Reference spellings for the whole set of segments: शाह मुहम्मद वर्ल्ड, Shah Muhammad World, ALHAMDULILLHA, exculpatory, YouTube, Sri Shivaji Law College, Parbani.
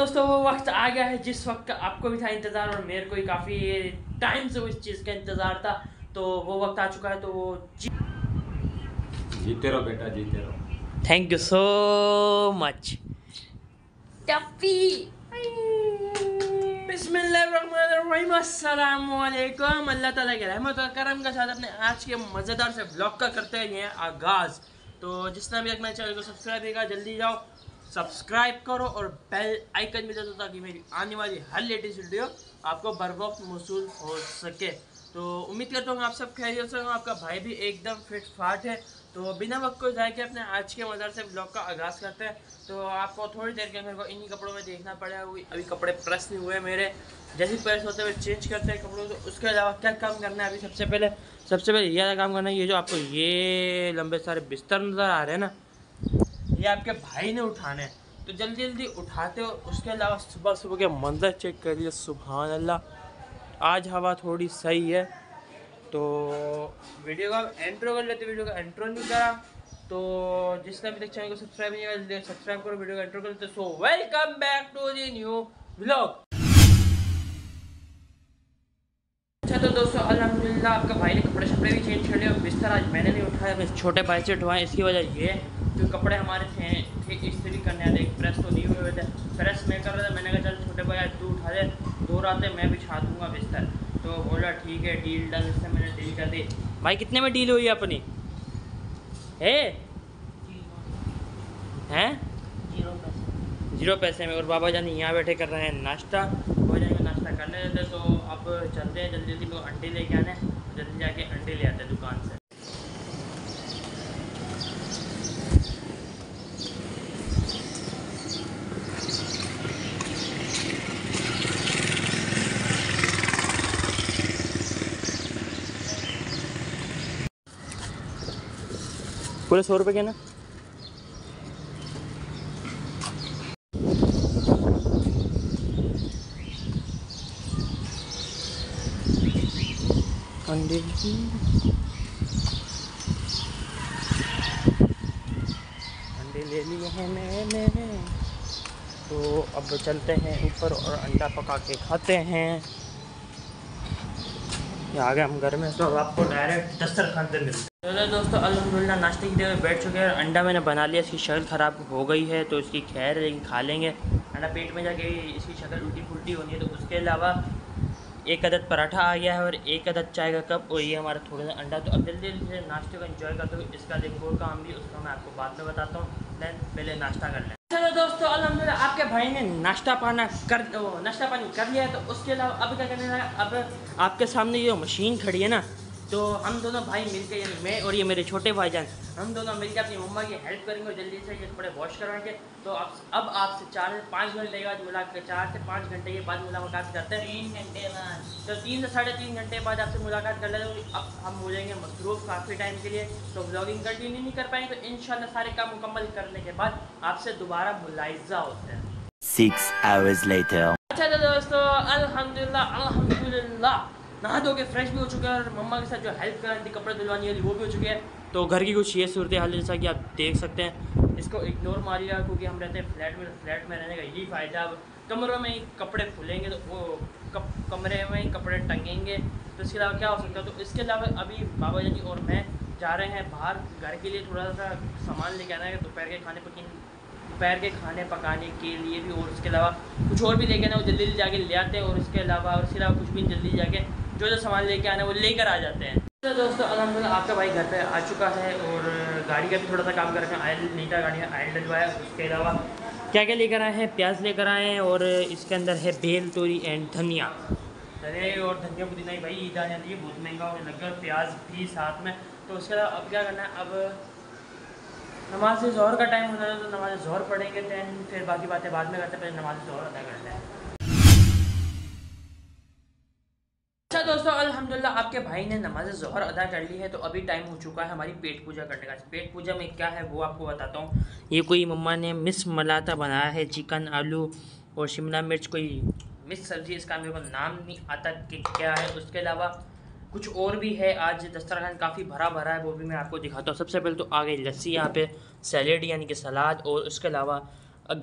दोस्तों वो वक्त आ गया है जिस वक्त का आपको भी था इंतज़ार और मेरे को ही काफ़ी टाइम से उस चीज़ का इंतज़ार था। तो वो वक्त आ चुका है। तो वो जीते रहो बेटा, जीते रहो। Thank you so much Tappi. बिस्मिल्लाहिर्रहमानिर्रहीम, अस्सलामुअलैकुम। अल्लाह ताला के रहमत और करम के साथ अपने आज के मज़ेदार से ब्लॉग का करते हैं आगाज़। तो जिसने भी अपने चैनल को सब्सक्राइब किया जल्दी जाओ सब्सक्राइब करो और बेल आइकन भी दे दो ताकि मेरी आने वाली हर लेटेस्ट वीडियो आपको बर वक्त मौसूल हो सके। तो उम्मीद करता हूँ आप सब खैरियत से हो, आपका भाई भी एकदम फिट फाट है। तो बिना वक्त को जाए के अपने आज के मज़ेदार से ब्लॉग का आगाज़ करते हैं। तो आपको थोड़ी देर के अंदर को इन्हीं कपड़ों में देखना पड़ेगा। अभी कपड़े प्रेस नहीं हुए मेरे, जैसे प्रेस होते हुए चेंज करते हैं कपड़ों। तो उसके अलावा क्या काम करना है अभी, सबसे पहले यह काम करना है, ये जो आपको ये लंबे सारे बिस्तर नज़र आ रहे हैं ना, ये आपके भाई ने उठाने हैं। तो जल्दी जल्दी उठाते हो। उसके अलावा सुबह सुबह के मंजर चेक करिए, सुभान अल्लाह। आज हवा थोड़ी सही है। तो वीडियो का एंट्रो कर लेते, वीडियो का एंट्रो नहीं करा। तो जिसने अभी तक चैनल को सब्सक्राइब नहीं किया सब्सक्राइब करो, वीडियो का एंट्रो कर लेते। So welcome back to the new vlog. अच्छा तो दोस्तों अल्हम्दुलिल्लाह आपका भाई ने कपड़े शपड़े भी चेंज कर लिए और बिस्तर आज मैंने नहीं उठाया, मैं छोटे भाई से उठवाएँ। इसकी वजह ये जो कपड़े हमारे थे इस्त्री करने आते, प्रेस तो नहीं हुए थे, प्रेस मैं कर रहा था। मैंने कहा चल छोटे भाई आज तू उठा दे, दो रातें मैं बिछा दूँगा बिस्तर। तो बोला ठीक है, डील डन। इससे मैंने डील कर दी। भाई कितने में डील हुई अपनी है? 0 पैसे में। और बाबा जान यहाँ बैठे कर रहे हैं नाश्ता। बाबा जान को नाश्ता करने देते। तो अब चलते हैं जल्दी जल्दी, लोग अंडे लेके आने, जल्दी जाके अंडे ले आते हैं दुकान से। पूरे 100 रुपये के ना। अंडे ले लिए हैं मैंने। तो अब चलते हैं ऊपर और अंडा पका के खाते हैं। आ गए हम घर में। तो अब आपको डायरेक्ट दस्तरखान पे मिलते हैं। चलो दोस्तों अल्हम्दुलिल्लाह नाश्ते की देर में बैठ चुके हैं। अंडा मैंने बना लिया, इसकी शक्ल ख़राब हो गई है तो इसकी खैर है, लेकिन खा लेंगे। अंडा पेट में जाके इसकी शक्ल उल्टी फुल्टी होनी है। तो उसके अलावा एक अदद पराठा आ गया है और एक अदद चाय का कप और ये हमारा थोड़ा सा अंडा। तो अब जल्दी जल्दी से नाश्ते को एंजॉय करते हुए इसका एक और काम भी, उसका मैं आपको बाद में बताता हूँ। देन पहले नाश्ता कर लें। चलो दोस्तों अल्हम्दुलिल्लाह आपके भाई ने नाश्ता पानी कर लिया है। तो उसके अलावा अब क्या करना है, अब आपके सामने ये मशीन खड़ी है ना, तो हम दोनों भाई मिलकर, यानी मैं और ये मेरे छोटे भाईजान, हम दोनों मिलकर अपनी मम्मा की हेल्प करेंगे और जल्दी से ये कपड़े वॉश करवाएंगे। तो अब आपसे 4 से 5 घंटे के बाद मुलाकात, 4 से 5 घंटे के बाद मुलाकात करते हैं। 3 घंटे बाद, तो 3 से 3.5 घंटे के बाद आपसे मुलाकात कर लेते हैं। अब हम हो जाएंगे मसरूफ़ काफ़ी टाइम के लिए, तो ब्लॉगिंग कंटिन्यू नहीं कर पाएंगे। तो इंशाल्लाह सारे काम मुकम्मल करने के बाद आपसे दोबारा मुलायजा होते हैं। 6 hours later। अच्छा तो दोस्तों अल्हम्दुलिल्लाह नहा धो के फ्रेश भी हो चुके हैं और मम्मा के साथ जो हेल्प करनी थी कपड़े धुलवानी है वो भी हो चुके हैं। तो घर की कुछ ये सूरत हाल जैसा कि आप देख सकते हैं, इसको इग्नोर मारिएगा क्योंकि हम रहते हैं फ्लैट में। फ्लैट में रहने का यही फ़ायदा, अब कमरों में ही कपड़े खुलेंगे तो वो कमरे में ही कपड़े टंगेंगे। तो इसके अलावा क्या हो सकता है। तो इसके अलावा अभी बाबा जी और मैं जा रहे हैं बाहर घर के लिए, थोड़ा सा सामान लेके आना है दोपहर के खाने पकाने के लिए भी, और उसके अलावा कुछ और भी लेके आना है वो जल्दी जाके ले आते हैं। और उसके अलावा कुछ भी जल्दी जाके जो सामान लेके आना है वो लेकर आ जाते हैं। तो दोस्तों अल्हम्दुलिल्लाह आपका भाई घर पे आ चुका है और गाड़ी का भी थोड़ा सा काम कर रखा है। आयल नीटा गाड़ी में आयल डलवाया। उसके अलावा क्या क्या लेकर आए हैं, प्याज लेकर आए हैं और इसके अंदर है बेल, तोरी एंड धनिया। धनिया पुदीना भाई ईद आ जाती है, बहुत महंगा होने लग गया, प्याज भी साथ में। तो उसके अलावा अब क्या करना है, अब नमाज ज़ोहर का टाइम होता है तो नमाज ज़ोहर पढ़ेंगे, दैन फिर बाकी बातें बाद में करते हैं, पहले नमाज ज़ोहर अदा करते हैं। अच्छा दोस्तों अल्हम्दुलिल्लाह आपके भाई ने नमाज ज़ोहर अदा कर ली है। तो अभी टाइम हो चुका है हमारी पेट पूजा करने का। पेट पूजा में क्या है वो आपको बताता हूँ। ये कोई मम्मा ने मिस मलाता बनाया है, चिकन आलू और शिमला मिर्च, कोई मिस सब्ज़ी, इसका मेरे को नाम नहीं आता कि क्या है। उसके अलावा कुछ और भी है। आज दस्तरखान काफ़ी भरा भरा है, वो भी मैं आपको दिखाता हूँ। सबसे पहले तो आ गई लस्सी, यहाँ पे सैलेड यानी कि सलाद, और उसके अलावा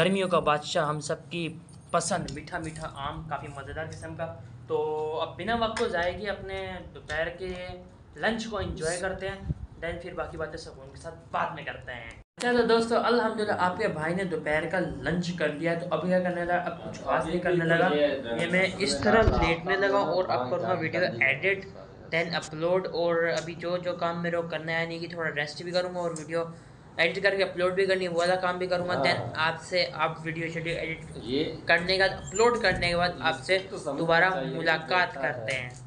गर्मियों का बादशाह हम सब की पसंद, मीठा मीठा आम, काफ़ी मज़ेदार किस्म का। तो अब बिना वक्त को ज़ाया किए अपने दोपहर के लंच को एंजॉय करते हैं, दैन फिर बाकी बातें सब उनके साथ बाद में करते हैं। अच्छा तो दोस्तों अल्हम्दुलिल्लाह आपके भाई ने दोपहर का लंच कर लिया, तो अब क्या करने लगा, अब कुछ खास नहीं करने लगा, ये मैं इस तरह लेटने लगा और अब करूँगा वीडियो एडिट दैन अपलोड। और अभी जो जो काम मेरे को करना है, नहीं कि थोड़ा रेस्ट भी करूँगा और वीडियो एडिट करके अपलोड भी करनी है, वो वाला काम भी करूँगा। दैन आपसे आप वीडियो शेडियो एडिट करने का अपलोड करने के बाद आपसे दोबारा मुलाकात करते हैं।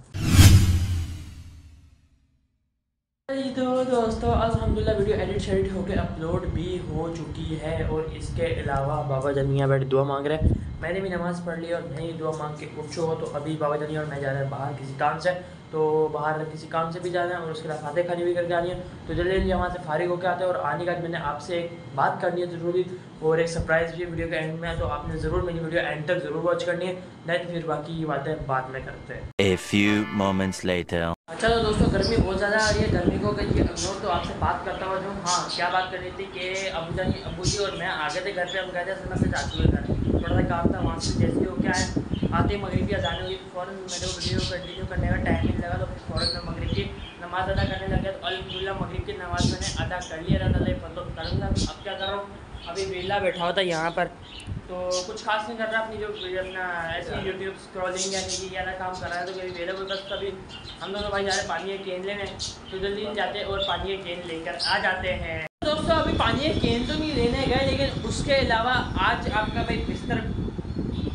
तो दोस्तों अल्हम्दुलिल्लाह वीडियो एडिट शेडिट होकर अपलोड भी हो चुकी है, और इसके अलावा बाबा जनिया बैठ दुआ मांग रहे हैं, मैंने भी नमाज़ पढ़ ली और नई दुआ मांग के उठो। तो अभी बाबा जनिया और मैं जा रहे हैं बाहर किसी काम से, तो बाहर किसी काम से भी जा रहे हैं और उसके अलावा खाते खाने भी करके आनी है। तो जल्दी जल्दी वहाँ से फारिग होकर आते हैं, और आने के बाद मैंने आपसे एक बात करनी है ज़रूरी, और एक सरप्राइज़ भी वीडियो के एंड में है, तो आपने ज़रूर मेरी वीडियो एंड तक ज़रूर वॉच करनी है, नहीं फिर बाकी ये बातें बाद में करते हैं। A few moments later. अच्छा तो दोस्तों गर्मी बहुत ज़्यादा आ रही है, गर्मी को कहीं इग्नोर तो आपसे बात करता हुआ जो, हाँ क्या बात करनी थी कि अबू जी और मैं आ गए थे घर पर, हम गए थे असल में से जाते हुए घर, थोड़ा सा काम था वहाँ से, जैसे हो क्या है आते ही मगरिब की अज़ान हुई, फ़ौरन मेरे को वीडियो कंटिन्यू करने का टाइम नहीं लगा, तो फिर फ़ौरन मैं मगरिब की नमाज़ अदा करने लग गया। तो अल्हम्दुलिल्लाह मगरिब की नमाज़ मैंने अदा कर लिया था, मतलब करूँगा। अब क्या कर रहा हूँ, अभी वेला बैठा होता है यहाँ पर, तो कुछ खास नहीं कर रहा, अपनी जो अपना ऐसी यूट्यूब स्क्रॉलिंग या नहीं ज्यादा काम कर रहा है, तो कभी वेला कोई बस कभी हम दोनों भाई जा रहे पानी के केन लेने, तो जल्दी जाते और पानी के केन लेकर आ जाते हैं। दोस्तों अभी पानी के केन तो नहीं लेने गए, लेकिन उसके अलावा आज आपका भाई बिस्तर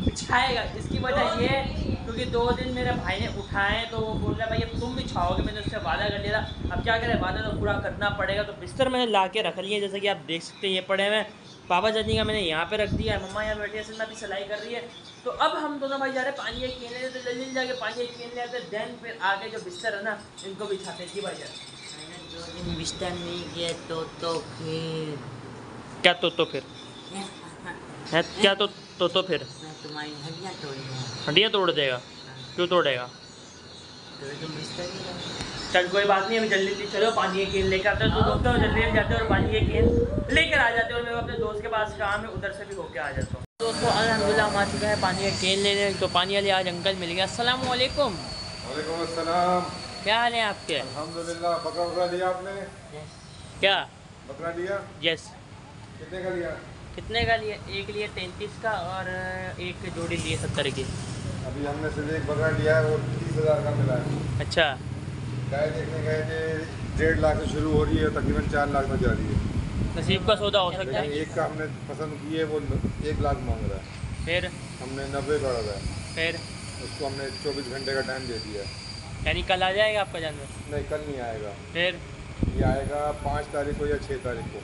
बिछाएगा, इसकी वजह ये है क्योंकि 2 दिन मेरे भाई ने उठाए, तो वो बोल रहा है भाई अब तुम भी छाओगे, मैंने उससे वादा कर लिया था, अब क्या करें वादा तो पूरा करना पड़ेगा। तो बिस्तर मैंने ला के रख लिया, जैसे कि आप देख सकते हैं ये पड़े हुए, बाबा जानी का मैंने यहाँ पे रख दिया, मम्मा यहाँ बैठी है, सिर्फ अभी सिलाई कर रही है। तो अब हम दोनों भाई जा रहे पानी के केन लेते, तो जल्दी जाके पानी के केन लेते, दैन फिर आगे जो बिस्तर है ना इनको बिछाते जी भाई जान। जो दिन बिस्तर नहीं किया तो फिर क्या, तो फिर है क्या, तो फिर तुम्हारी हड्डियाँ तोड़ देगा। क्यों तोड़ेगा, चल कोई बात नहीं, अभी जल्दी चलो पानी के केन लेकर आते हैं। तो दोस्तों जल्दी जाते हैं और पानी के केन लेकर आ जाते हैं, और मेरे अपने दोस्त के पास काम है उधर से भी होके आ जाता हूँ। दोस्तों अल्हम्दुलिल्लाह हम आ चुके हैं पानी के केन लेने, तो पानी वाले आज अंकल मिल गया। अस्सलाम वालेकुम। वालेकुम अस्सलाम। क्या हाल है आपके? अल्हम्दुलिल्लाह। बकरा बकरा लिया आपने? क्या बकरा लिया? यस। कितने का लिया? कितने का लिए? एक लिए 33 का और एक जोड़ी लिए 70 की। अभी हमने सिर्फ एक बकरा लिया है, वो 30,000 का मिला है। अच्छा। गाय देखने गए थे, 1.5 लाख से शुरू हो रही है, तकरीबन 4 लाख तक जा रही है। नसीब का सौदा हो सकता है। एक का हमने पसंद की है, वो 1 लाख मांग रहा है, फिर हमने 90 का रखा है, फिर उसको हमने 24 घंटे का टाइम दे दिया। यानी कल आ जाएगा आपका जानवर? नहीं कल नहीं आएगा, फिर ये आएगा 5 तारीख को या 6 तारीख को।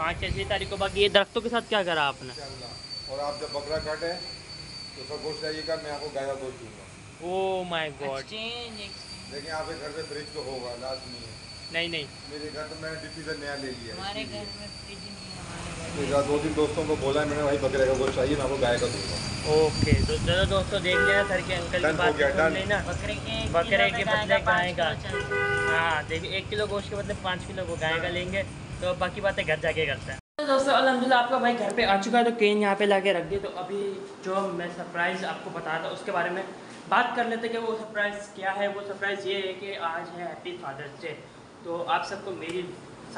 5 या 6 तारीख को। बाकी ये दरख्तों के साथ क्या करा आपने? और आप जब बकरा काटे तो उसका गोश्त लाइएगा, मैं आपको गाय का गोश्त दूँगा। Oh my God. लेकिन आपके घर पे फ्रिज तो होगा, लाजमी है। नहीं नहीं मेरे घर तो मैंने डिब्बी से नया ले लिया। हमारे घर में फ्रिज नहीं है। 2-3 दोस्तों को बोला मैंने, भाई बकरे का गोश्त चाहिए, मैं आपको गाय का दूँगा। ओके तो चलो दोस्तों देख लेना सर के अंकल की बात सुन लेना, बकरे के बदले गाय का। हाँ देखिए 1 किलो गोश्त के बदले 5 किलो वो गाय का लेंगे, तो बाकी बातें घर जाके करते हैं। तो दोस्तों अल्हम्दुलिल्लाह आपका भाई घर पे आ चुका है, तो केन यहाँ पे लाके रख दिया। तो अभी जो मैं सरप्राइज़ आपको बताया था उसके बारे में बात कर लेते हैं कि वो सरप्राइज़ क्या है। वो सरप्राइज़ ये है कि आज है हैप्पी फादर्स डे, तो आप सबको मेरी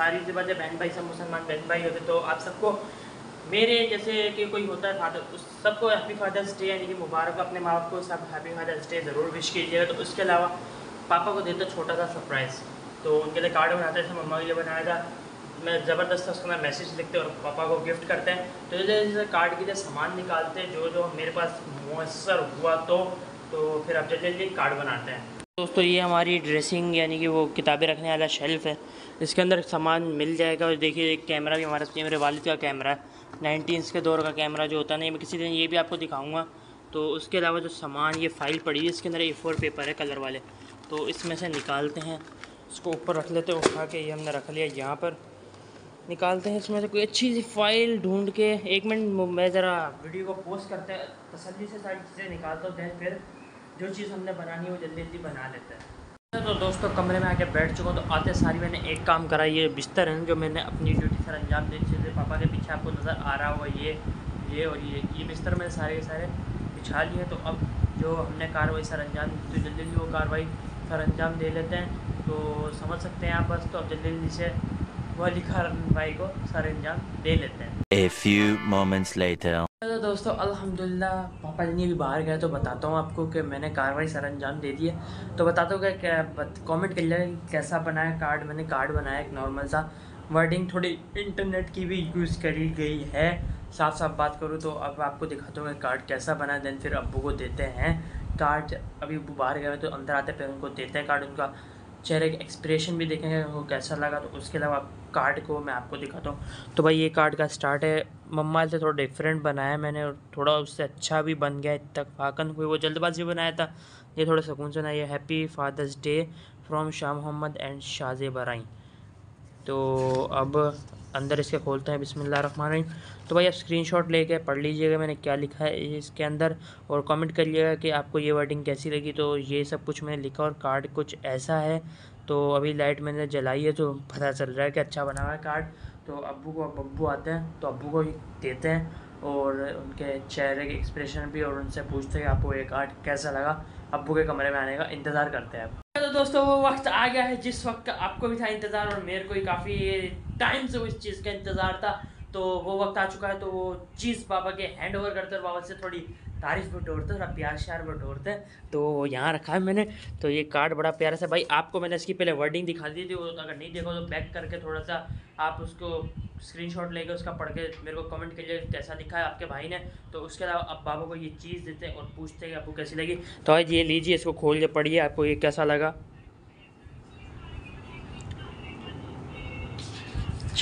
सारी जबातें बहन भाई, सब मुसलमान बहन भाई होते, तो आप सबको मेरे जैसे कि कोई होता है फादर, उस सबको हैप्पी फादर्स डे यानी कि मुबारक। अपने माँ बाप को सब हैप्पी फादर्स डे ज़रूर विश कीजिएगा। तो उसके अलावा पापा को देते छोटा सा सरप्राइज़, तो उनके लिए कार्ड बनाते थे, मम्मा के लिए बनाया था, मैं ज़बरदस्त उसको मैं मैसेज लिखते और पापा को गिफ्ट करते हैं। तो जैसे कार्ड के लिए सामान निकालते हैं जो जो मेरे पास मुयसर हुआ, तो फिर आप जल्दी जल्दी कार्ड बनाते हैं। दोस्तों ये हमारी ड्रेसिंग यानी कि वो किताबें रखने वाला शेल्फ़ है, इसके अंदर सामान मिल जाएगा। और देखिए एक कैमरा भी हमारे मेरे वालिद का कैमरा है, 19 के दौर का कैमरा जो होता है, नहीं मैं किसी दिन ये भी आपको दिखाऊँगा। तो उसके अलावा जो सामान ये फ़ाइल पड़ी है, इसके अंदर A4 पेपर है कलर वाले, तो इसमें से निकालते हैं, इसको ऊपर रख लेते हैं, उठा के ये हमने रख लिया यहाँ पर, निकालते हैं इसमें से कोई अच्छी सी फ़ाइल ढूंढ के। 1 मिनट मैं ज़रा वीडियो को पोस्ट करते हैं, तसल्ली से सारी चीज़ें निकालता हूँ, दैन फिर जो चीज़ हमने बनानी है वो जल्दी जल्दी बना लेते हैं। तो दोस्तों कमरे में आके बैठ चुका हूँ, तो आते सारी मैंने एक काम करा, ये बिस्तर है जो मैंने अपनी ड्यूटी सर अंजाम दी, जैसे पापा के पीछे आपको नज़र आ रहा हुआ, ये और ये बिस्तर में सारे बिछा लिए। तो अब जो हमने कार्रवाई सर अंजाम दी, तो जल्दी वो कार्रवाई सर अंजाम दे लेते हैं, तो समझ सकते हैं आप बस। तो अब जल्दी से वह लिखा भाई को सर अंजाम दे लेते हैं। A few moments later. तो दोस्तों अल्हम्दुलिल्लाह पापा जी भी बाहर गए, तो बताता हूँ आपको कि मैंने कार्रवाई सर अंजाम दे दी है। तो बताता हूँ क्या कॉमेंट कर लिया कैसा बनाया कार्ड। मैंने कार्ड बनाया एक नॉर्मल सा, वर्डिंग थोड़ी इंटरनेट की भी यूज़ करी गई है, साफ बात करूँ तो। अब आपको दिखाता हूँ कार्ड कैसा बना, देन फिर अब्बू को देते हैं कार्ड। अभी अब्बू बाहर गए तो अंदर आते फिर उनको देते हैं कार्ड, उनका चेहरे का एक्सप्रेशन भी देखेंगे वो कैसा लगा। तो उसके अलावा कार्ड को मैं आपको दिखाता हूँ। तो भाई ये कार्ड का स्टार्ट है, मम्मा से थोड़ा डिफरेंट बनाया मैंने और थोड़ा उससे अच्छा भी बन गया। इत्तफाकन हुई, वो जल्दबाजी बनाया था, ये थोड़ा सुकून से बनाया। Happy fathers day from Shah Mohammad and Shaz Barai. तो अब अंदर इसके खोलते हैं, बिस्मिल्लाहिर्रहमानिर्रहीम। तो भाई आप स्क्रीनशॉट लेके पढ़ लीजिएगा मैंने क्या लिखा है इसके अंदर, और कमेंट करिएगा कि आपको ये वर्डिंग कैसी लगी। तो ये सब कुछ मैंने लिखा और कार्ड कुछ ऐसा है। तो अभी लाइट मैंने जलाई है तो पता चल रहा है कि अच्छा बना हुआ है कार्ड। तो अब्बू को अब्बू आते हैं तो अब्बू को देते हैं और उनके चेहरे के एक्सप्रेशन भी, और उनसे पूछते हैं आपको ये कार्ड कैसा लगा। अब्बू के कमरे में आने का इंतज़ार करते हैं। तो दोस्तों वो वक्त आ गया है जिस वक्त का आपको भी था इंतज़ार और मेरे को ही काफ़ी टाइम से उस चीज़ का इंतज़ार था। तो वो वक्त आ चुका है, तो वो चीज़ पापा के हैंड ओवर करते और बाबा से थोड़ी तारीफ़ बटोरते, थोड़ा प्यार श्यार बटोरते हैं। तो यहाँ रखा है मैंने। तो ये कार्ड बड़ा प्यारा सा भाई, आपको मैंने इसकी पहले वर्डिंग दिखा दी थी, वो अगर नहीं देखो तो बैक करके थोड़ा सा आप उसको स्क्रीनशॉट लेके उसका पढ़ के मेरे को कमेंट करिए कैसा लिखा है आपके भाई ने। तो उसके अलावा अब बाबा को ये चीज़ देते हैं और पूछते हैं कि आपको कैसी लगी। तो आज ये लीजिए, इसको खोल के पढ़िए आपको ये कैसा लगा।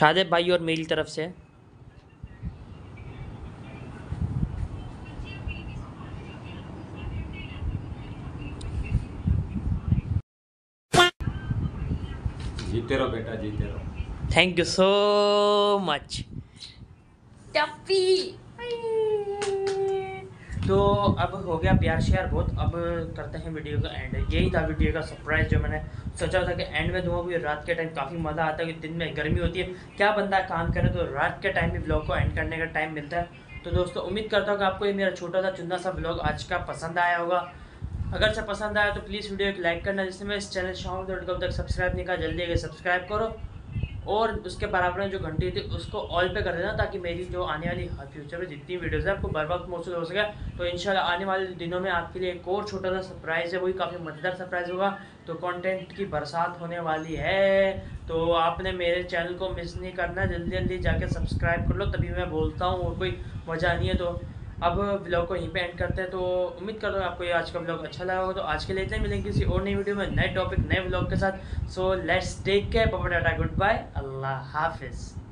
शादे भाई और मेरी तरफ से जीते रहो बेटा, जीते रहो। Thank you so much Tappi. तो अब हो गया प्यार श्यार बहुत, अब करते हैं वीडियो का एंड। यही था वीडियो का सरप्राइज़ जो मैंने सोचा था कि एंड में दूँगा, क्योंकि रात के टाइम काफ़ी मज़ा आता है कि दिन में गर्मी होती है, क्या बंदा काम करे तो रात के टाइम भी ब्लॉग को एंड करने का टाइम मिलता है। तो दोस्तों उम्मीद करता हूँ कि आपको ये मेरा छोटा सा चुन्ना सा ब्लॉग आज का पसंद आया होगा। अगर से पसंद आया तो प्लीज़ वीडियो को लाइक करना, जिससे मैं इस चैनल शाह मुहम्मद वर्ल्ड तक सब्सक्राइब नहीं करा, जल्दी आगे सब्सक्राइब करो और उसके बराबर में जो घंटी होती है उसको ऑल पे कर देना, ताकि मेरी जो आने वाली फ्यूचर में जितनी वीडियोस है आपको बर वक्त मौजूद हो सके। तो इंशाल्लाह आने वाले दिनों में आपके लिए एक और छोटा सा सरप्राइज़ है, वही काफ़ी मज़ेदार सरप्राइज़ होगा। तो कंटेंट की बरसात होने वाली है, तो आपने मेरे चैनल को मिस नहीं करना, जल्दी जाके सब्सक्राइब कर लो, तभी मैं बोलता हूँ और कोई वजह नहीं है। तो अब ब्लॉग को यहीं पे एंड करते हैं। तो उम्मीद करता हूँ आपको ये आज का ब्लॉग अच्छा लगा होगा। तो आज के लिए इतना ही, मिलेंगे किसी और नई वीडियो में नए टॉपिक नए ब्लॉग के साथ। So let's take care, bye, good bye, अल्लाह हाफिज़।